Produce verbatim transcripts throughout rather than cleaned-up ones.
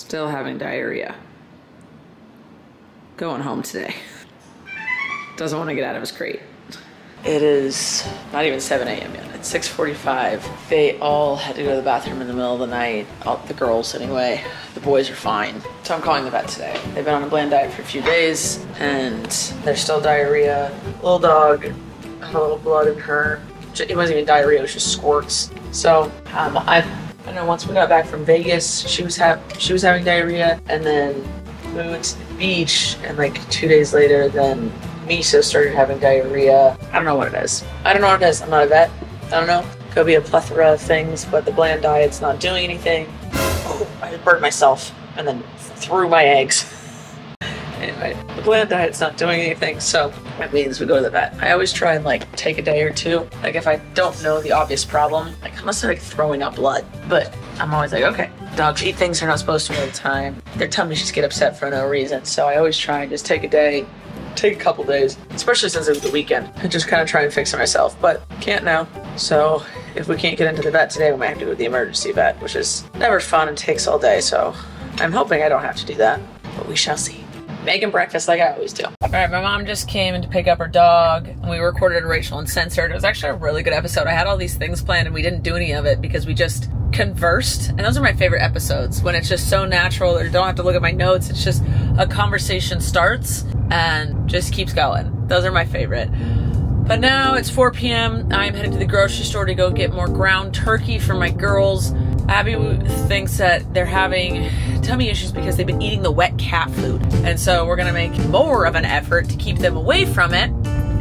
Still having diarrhea. Going home today. Doesn't want to get out of his crate. It is not even seven A M yet. It's six forty-five. They all had to go to the bathroom in the middle of the night. All the girls anyway. The boys are fine. So I'm calling the vet today. They've been on a bland diet for a few days and there's still diarrhea. Little dog had a little blood in her. It wasn't even diarrhea, it was just squirts. So um, I, I know once we got back from Vegas, she was, ha she was having diarrhea, and then we went to the beach, and like two days later, then Misa started having diarrhea. I don't know what it is. I don't know what it is. I'm not a vet. I don't know. Could be a plethora of things, but the bland diet's not doing anything. Oh, I burnt myself and then threw my eggs. Anyway, the bland diet's not doing anything, so that means we go to the vet. I always try and like take a day or two. Like if I don't know the obvious problem, like I must be like throwing up blood. But I'm always like, okay, dogs eat things they're not supposed to all the time. Their tummies just get upset for no reason. So I always try and just take a day, take a couple days, especially since it was the weekend, and just kind of try and fix it myself. But can't now. So if we can't get into the vet today, we might have to go to the emergency vet, which is never fun and takes all day. So I'm hoping I don't have to do that, but we shall see. Making breakfast like I always do. All right, my mom just came to pick up her dog. We recorded Rachel Uncensored. It was actually a really good episode. I had all these things planned and we didn't do any of it because we just conversed. And those are my favorite episodes, when it's just so natural or don't have to look at my notes. It's just a conversation starts and just keeps going. Those are my favorite. But now it's four P M I'm headed to the grocery store to go get more ground turkey for my girls. Abby thinks that they're having tummy issues because they've been eating the wet cat food. And so we're gonna make more of an effort to keep them away from it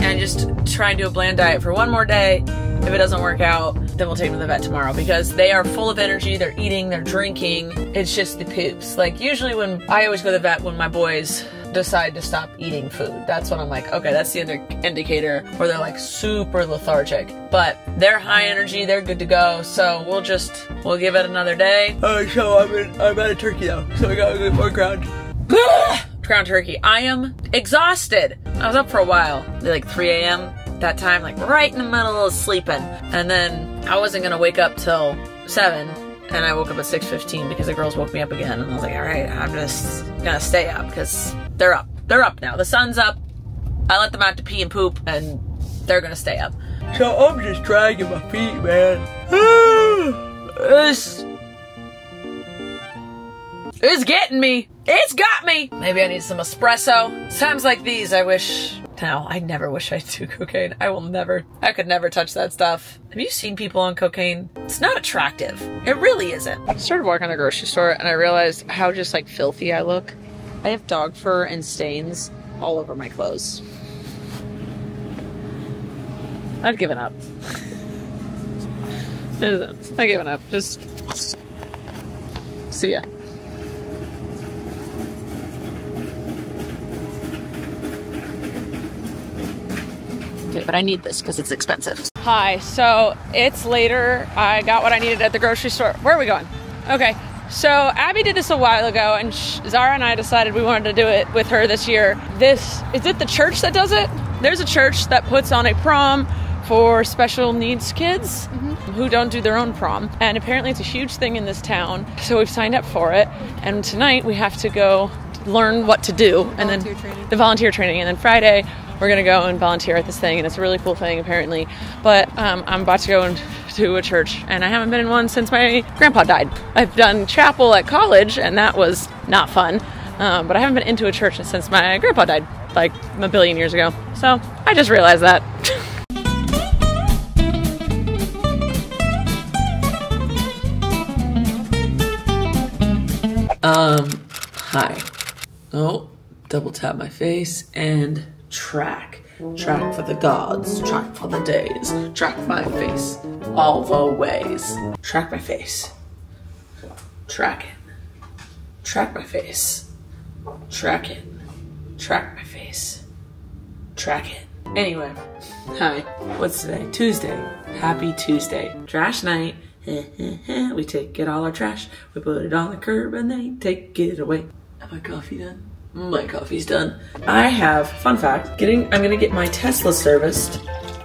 and just try and do a bland diet for one more day. If it doesn't work out, then we'll take them to the vet tomorrow, because they are full of energy, they're eating, they're drinking. It's just the poops. Like usually when, I always go to the vet when my boys decide to stop eating food. That's when I'm like, okay, that's the indicator where they're like super lethargic, but they're high energy, they're good to go. So we'll just, we'll give it another day. Uh, so I'm, in, I'm out of turkey now, so I gotta get more ground. Ground turkey. I am exhausted. I was up for a while, like three A M that time, like right in the middle of sleeping. And then I wasn't gonna wake up till seven. And I woke up at six fifteen because the girls woke me up again. And I was like, all right, I'm just gonna stay up because they're up. They're up now. The sun's up. I let them out to pee and poop and they're gonna stay up. So I'm just dragging my feet, man. It's, it's getting me. It's got me. Maybe I need some espresso. Times like these, I wish. No, I never wish I'd do cocaine. I will never. I could never touch that stuff. Have you seen people on cocaine? It's not attractive. It really isn't. I started walking to the grocery store and I realized how just like filthy I look. I have dog fur and stains all over my clothes. I've given up. I've given up. Just see ya. But I need this because it's expensive. Hi, so it's later. I got what I needed at the grocery store. Where are we going? Okay, so Abby did this a while ago, and Zara and I decided we wanted to do it with her this year. This, is it the church that does it? There's a church that puts on a prom for special needs kids mm-hmm. who don't do their own prom. And apparently it's a huge thing in this town, so we've signed up for it. And tonight we have to go learn what to do. The and then training. The volunteer training. And then Friday, we're gonna go and volunteer at this thing, and it's a really cool thing apparently. But um, I'm about to go and to a church, and I haven't been in one since my grandpa died. I've done chapel at college, and that was not fun. Um, but I haven't been into a church since my grandpa died, like a billion years ago. So I just realized that. um, hi. Oh, double tap my face and. Track, track for the gods, track for the days, track my face, all the ways. Track my face, track it, track my face, track it, track my face, track it. Anyway, hi, what's today? Tuesday, happy Tuesday, trash night. We take it all our trash, we put it on the curb and they take it away. Have my coffee done? My coffee's done. I have, fun fact, getting, I'm gonna get my Tesla serviced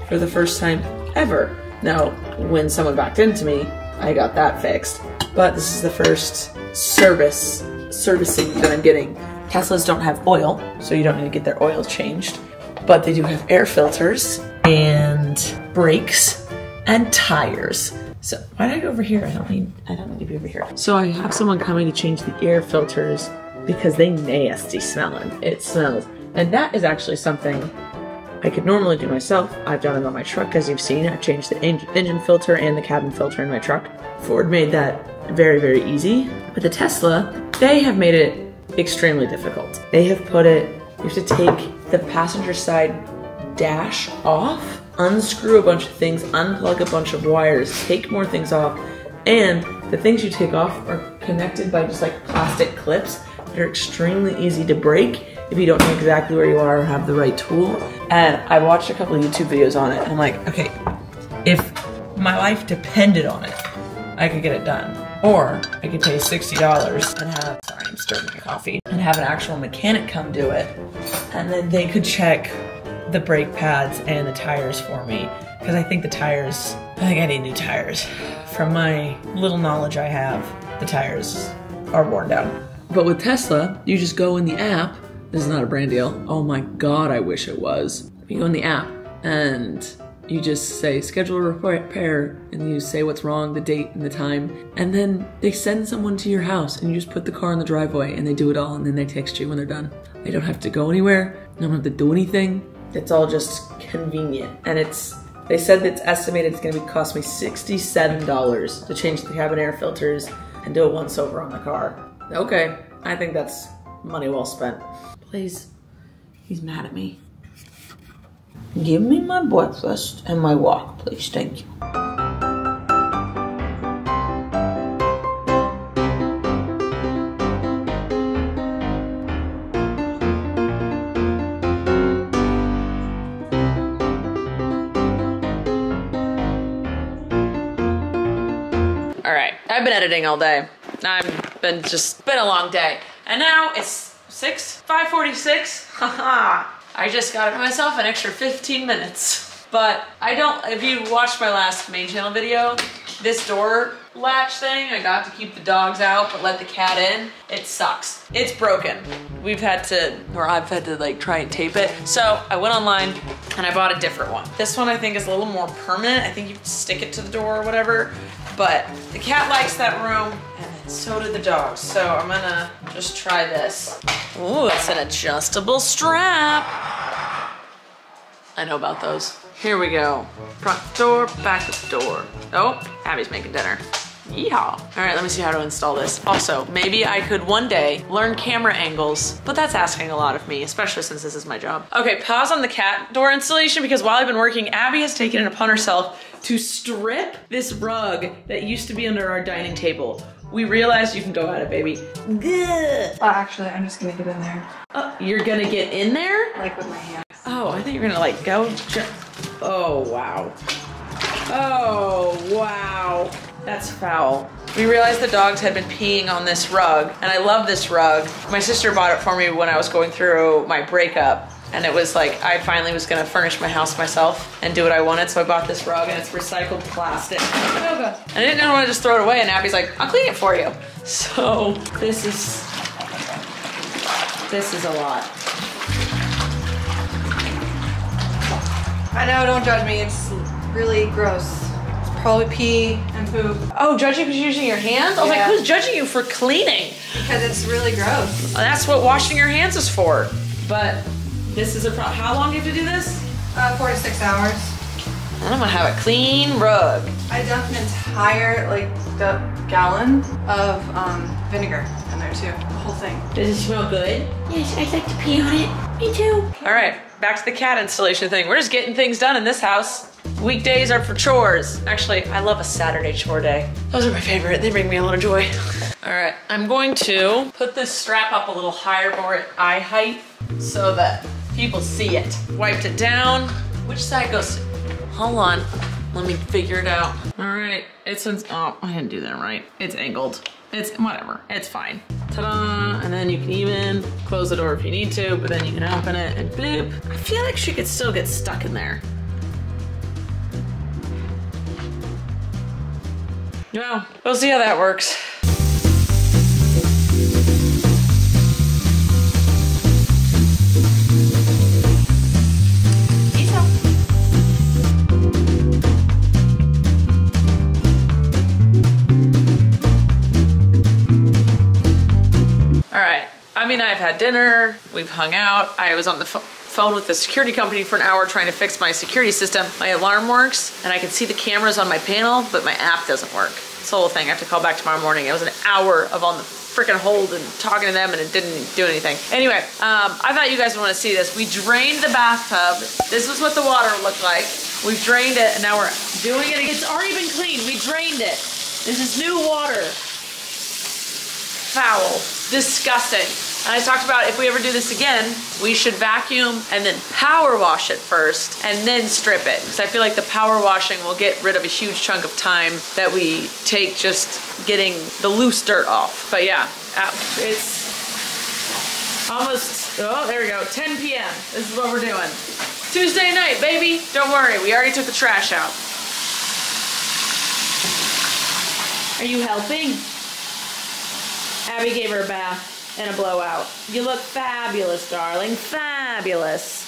for the first time ever. Now, when someone backed into me, I got that fixed. But this is the first service servicing that I'm getting. Teslas don't have oil, so you don't need to get their oil changed, but they do have air filters and brakes and tires. So why did I go over here? I don't need, I don't need to be over here. So I have someone coming to change the air filters because they nasty smelling. It smells. And that is actually something I could normally do myself. I've done it on my truck, as you've seen. I've changed the engine filter and the cabin filter in my truck. Ford made that very, very easy. But the Tesla, they have made it extremely difficult. They have put it, you have to take the passenger side dash off, unscrew a bunch of things, unplug a bunch of wires, take more things off, and the things you take off are connected by just like plastic clips that are extremely easy to break if you don't know exactly where you are or have the right tool. And I watched a couple of YouTube videos on it, and I'm like, okay, if my life depended on it, I could get it done. Or I could pay sixty dollars and have, sorry, I'm stirring my coffee, and have an actual mechanic come do it, and then they could check the brake pads and the tires for me. Because I think the tires, I think I need new tires. From my little knowledge I have, the tires are worn down. But with Tesla, you just go in the app. This is not a brand deal. Oh my God, I wish it was. You go in the app and you just say, schedule a repair, and you say what's wrong, the date and the time. And then they send someone to your house and you just put the car in the driveway and they do it all. And then they text you when they're done. I don't have to go anywhere. I don't have to do anything. It's all just convenient. And it's, they said it's estimated it's gonna be cost me sixty-seven dollars to change the cabin air filters and do a once over on the car. Okay, I think that's money well spent. Please, he's mad at me. Give me my breakfast and my walk, please, thank you. I've been editing all day. I've been just been a long day. And now it's six, five forty-six. Haha. I just got myself an extra fifteen minutes. But I don't, if you watched my last main channel video, this door latch thing, I got to keep the dogs out but let the cat in. It sucks. It's broken. We've had to, or I've had to like try and tape it. So I went online and I bought a different one. This one I think is a little more permanent. I think you stick it to the door or whatever. But the cat likes that room, and so do the dogs. So I'm gonna just try this. Ooh, it's an adjustable strap. I know about those. Here we go. Front door, back door. Oh, Abby's making dinner. Yeehaw. All right, let me see how to install this. Also, maybe I could one day learn camera angles, but that's asking a lot of me, especially since this is my job. Okay, pause on the cat door installation because while I've been working, Abby has taken it upon herself to strip this rug that used to be under our dining table. We realized you can go at it, baby. Well, actually, I'm just gonna get in there. Oh, you're gonna get in there? Like with my hands. Oh, I think you're gonna like go. Oh, wow. Oh, wow. That's foul. We realized the dogs had been peeing on this rug, and I love this rug. My sister bought it for me when I was going through my breakup, and it was like, I finally was gonna furnish my house myself and do what I wanted, so I bought this rug, and it's recycled plastic. Oh God. And I didn't know when to just throw it away, and Abby's like, I'll clean it for you. So this is, this is a lot. I know, don't judge me, it's really gross. Probably pee and poop. Oh, judging because you're using your hands? I was yeah. like, who's judging you for cleaning? Because it's really gross. That's what washing your hands is for. But this is a problem. How long do you have to do this? Uh, four to six hours. And I'm gonna have a clean rug. I dumped an entire like the gallon of um, vinegar in there too, the whole thing. Does it smell good? Yes, I'd like to pee on it. Me too. All right, back to the cat installation thing. We're just getting things done in this house. Weekdays are for chores. Actually, I love a Saturday chore day. Those are my favorite. They bring me a lot of joy. All right, I'm going to put this strap up a little higher, more at eye height, so that people see it. Wiped it down. Which side goes? Hold on, let me figure it out. All right, it's, oh, I didn't do that right. It's angled. It's whatever, it's fine. Ta-da, and then you can even close the door if you need to, but then you can open it and bloop. I feel like she could still get stuck in there. No, we'll see how that works. Tommy and I have had dinner, we've hung out. I was on the phone phone with the security company for an hour trying to fix my security system. My alarm works and I can see the cameras on my panel, but my app doesn't work. It's the whole thing. I have to call back tomorrow morning. It was an hour of on the freaking hold and talking to them, and it didn't do anything. Anyway, um, I thought you guys would want to see this. We drained the bathtub. This is what the water looked like. We've drained it and now we're doing it. It's already been cleaned. We drained it. This is new water. Foul. Disgusting. And I talked about if we ever do this again, we should vacuum and then power wash it first and then strip it. Because I feel like the power washing will get rid of a huge chunk of time that we take just getting the loose dirt off. But yeah, it's almost, oh, there we go, ten P M This is what we're doing. Tuesday night, baby. Don't worry, we already took the trash out. Are you helping? Abby gave her a bath. And a blowout. You look fabulous, darling. Fabulous.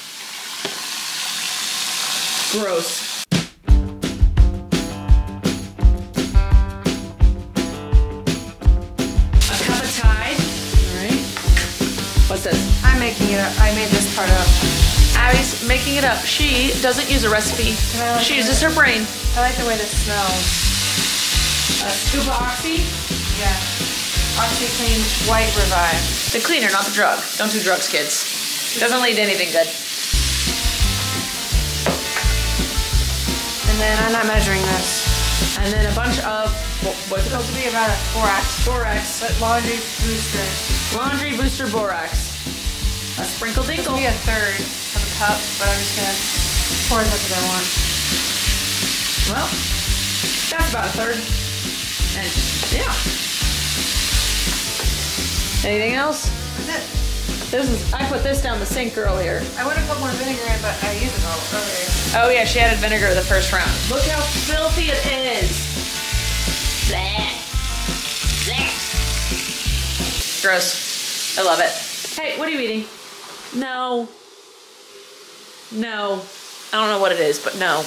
Gross. A cup of Tide. Alright. What's this? I'm making it up. I made this part up. Abby's making it up. She doesn't use a recipe. Like she uses her brain. I like the way this smells. A scoop of Oxy? Yeah. Oxy Clean White Revive. The cleaner, not the drug. Don't do drugs, kids. It doesn't lead to anything good. And then I'm not measuring this. And then a bunch of, well, what's it supposed to be about? Borax. Borax. But laundry booster. Laundry booster borax. A sprinkle dinkle. It's be a third of a cup, but I'm just gonna pour it into that one. Well, that's about a third. And yeah. Anything else? That's it. This is, I put this down the sink earlier. I would have put more vinegar in, but I used it all earlier. Oh yeah, she added vinegar the first round. Look how filthy it is. Blech. Blech. Gross. I love it. Hey, what are you eating? No. No. I don't know what it is, but no.